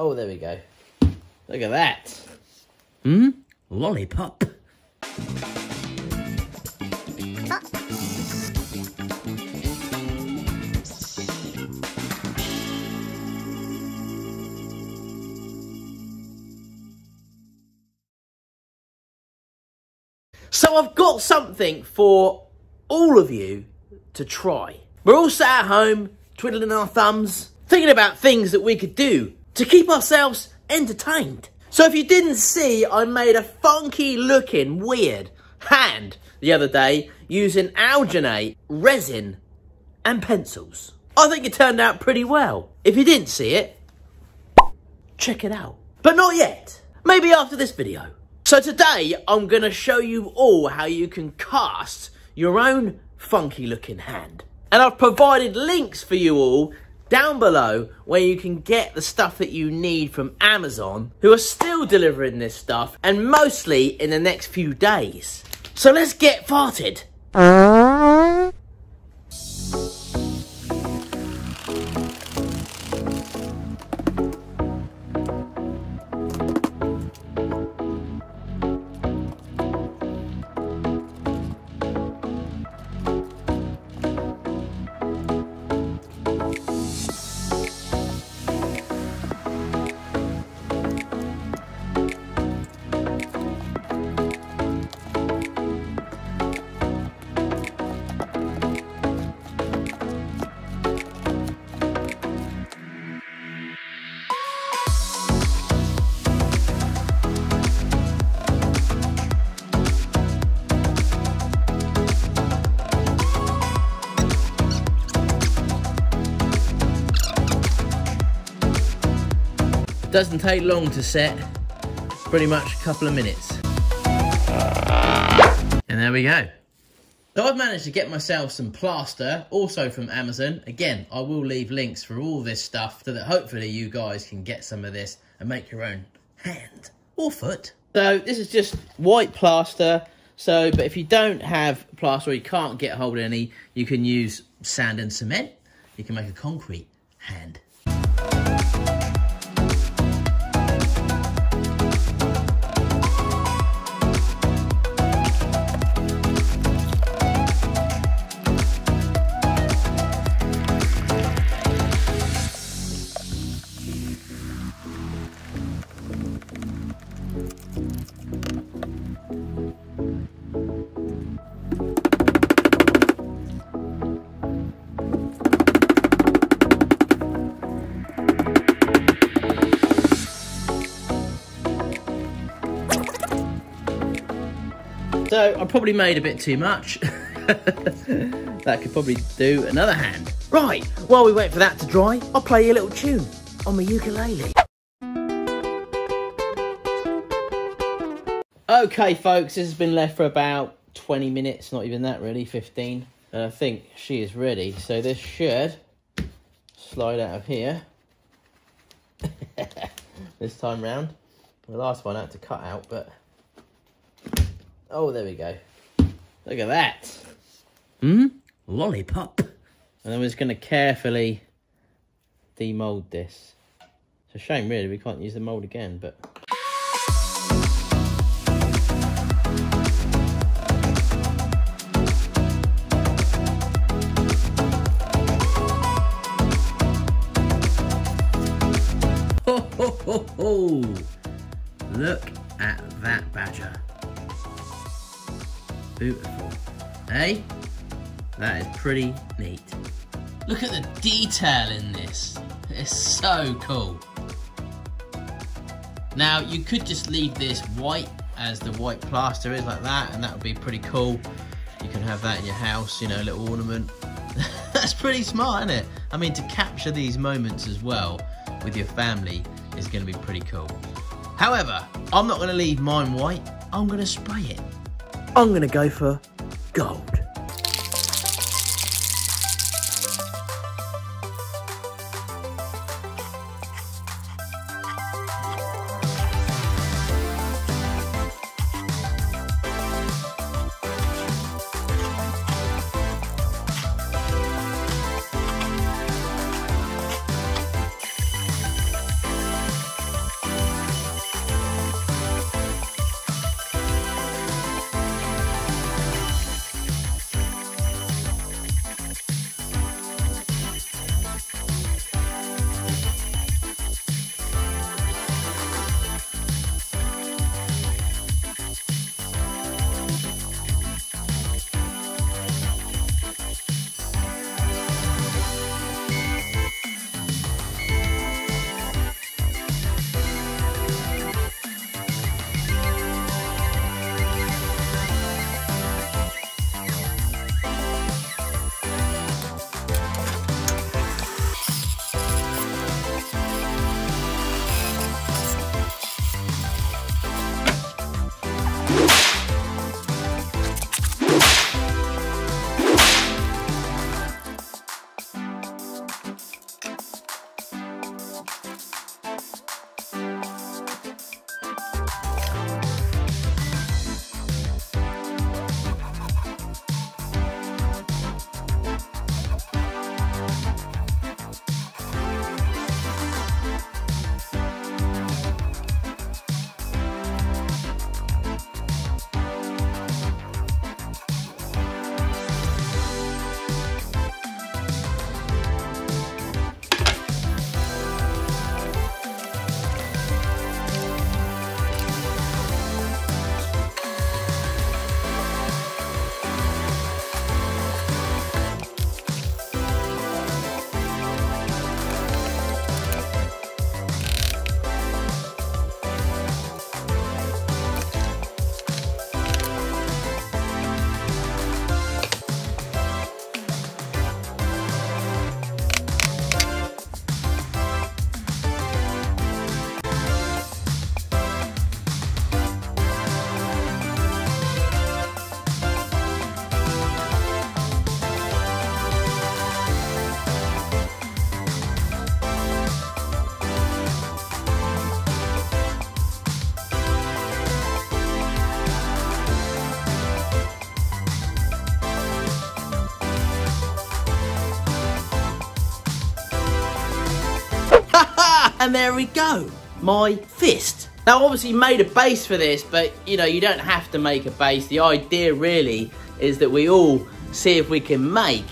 Oh, there we go. Look at that. Hmm? Lollipop. So I've got something for all of you to try. We're all sat at home, twiddling our thumbs, thinking about things that we could do to keep ourselves entertained. So if you didn't see, I made a funky looking weird hand the other day using alginate, resin and pencils. I think it turned out pretty well. If you didn't see it, check it out. But not yet. Maybe after this video. So today, I'm going to show you all how you can cast your own funky looking hand. And I've provided links for you all down below where you can get the stuff that you need from Amazon, who are still delivering this stuff, and mostly in the next few days. So let's get farted. Doesn't take long to set, pretty much a couple of minutes. And there we go. So I've managed to get myself some plaster, also from Amazon. Again, I will leave links for all this stuff so that hopefully you guys can get some of this and make your own hand or foot. So this is just white plaster. So, but if you don't have plaster or you can't get hold of any, you can use sand and cement. You can make a concrete hand. So I probably made a bit too much. That could probably do another hand. Right, while we wait for that to dry, I'll play you a little tune on my ukulele. Okay folks, this has been left for about 20 minutes, not even that really, 15. And I think she is ready. So this should slide out of here. This time round. The last one I had to cut out, but... Oh, there we go. Look at that. Hmm? Lollipop. And I'm just going to carefully demold this. It's a shame, really, we can't use the mold again, but... Ho, ho, ho, ho! Look at that badger. Beautiful, eh? That is pretty neat. Look at the detail in this. It's so cool. Now, you could just leave this white as the white plaster is like that, and that would be pretty cool. You can have that in your house, you know, a little ornament. That's pretty smart, isn't it? I mean, to capture these moments as well with your family is going to be pretty cool. However, I'm not going to leave mine white. I'm going to spray it. I'm gonna go for gold. And there we go, my fist. Now obviously made a base for this, but you know, you don't have to make a base. The idea really is that we all see if we can make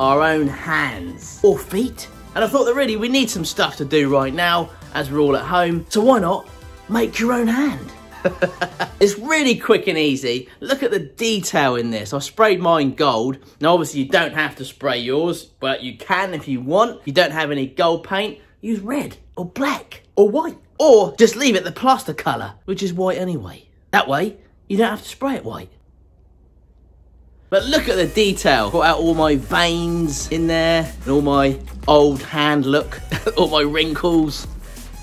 our own hands or feet. And I thought that really we need some stuff to do right now as we're all at home. So why not make your own hand? It's really quick and easy. Look at the detail in this. I sprayed mine gold. Now obviously you don't have to spray yours, but you can if you want. If you don't have any gold paint, use red or black or white, or just leave it the plaster colour, which is white anyway. That way you don't have to spray it white. But look at the detail. Got out all my veins in there and all my old hand look, all my wrinkles.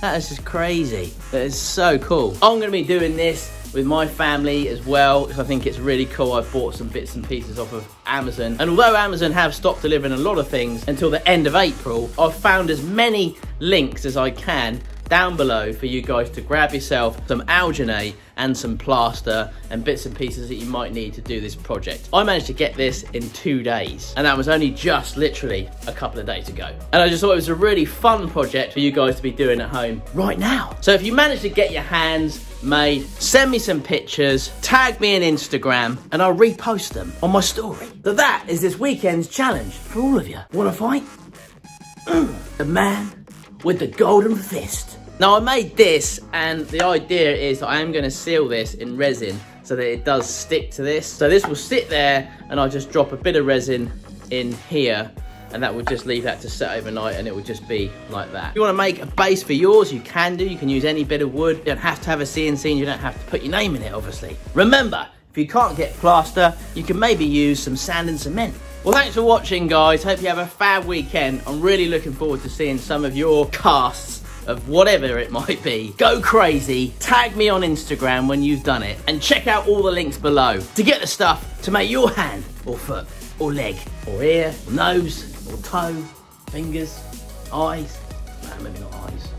That is just crazy. That is so cool. I'm gonna be doing this with my family as well, because I think it's really cool. I bought some bits and pieces off of Amazon. And although Amazon have stopped delivering a lot of things until the end of April, I've found as many links as I can down below for you guys to grab yourself some alginate and some plaster and bits and pieces that you might need to do this project. I managed to get this in 2 days, and that was only just literally a couple of days ago. And I just thought it was a really fun project for you guys to be doing at home right now. So if you manage to get your hands made, send me some pictures, tag me on Instagram, and I'll repost them on my story. So that is this weekend's challenge for all of you. Wanna fight? The man with the golden fist. Now I made this, and the idea is that I am gonna seal this in resin so that it does stick to this. So this will sit there, and I'll just drop a bit of resin in here, and that will just leave that to set overnight, and it will just be like that. If you wanna make a base for yours, you can do. You can use any bit of wood. You don't have to have a CNC, and you don't have to put your name in it, obviously. Remember, if you can't get plaster, you can maybe use some sand and cement. Well, thanks for watching, guys. Hope you have a fab weekend. I'm really looking forward to seeing some of your casts of whatever it might be. Go crazy, tag me on Instagram when you've done it, and check out all the links below to get the stuff to make your hand or foot or leg or ear or nose or toe, fingers, eyes, no, maybe not eyes.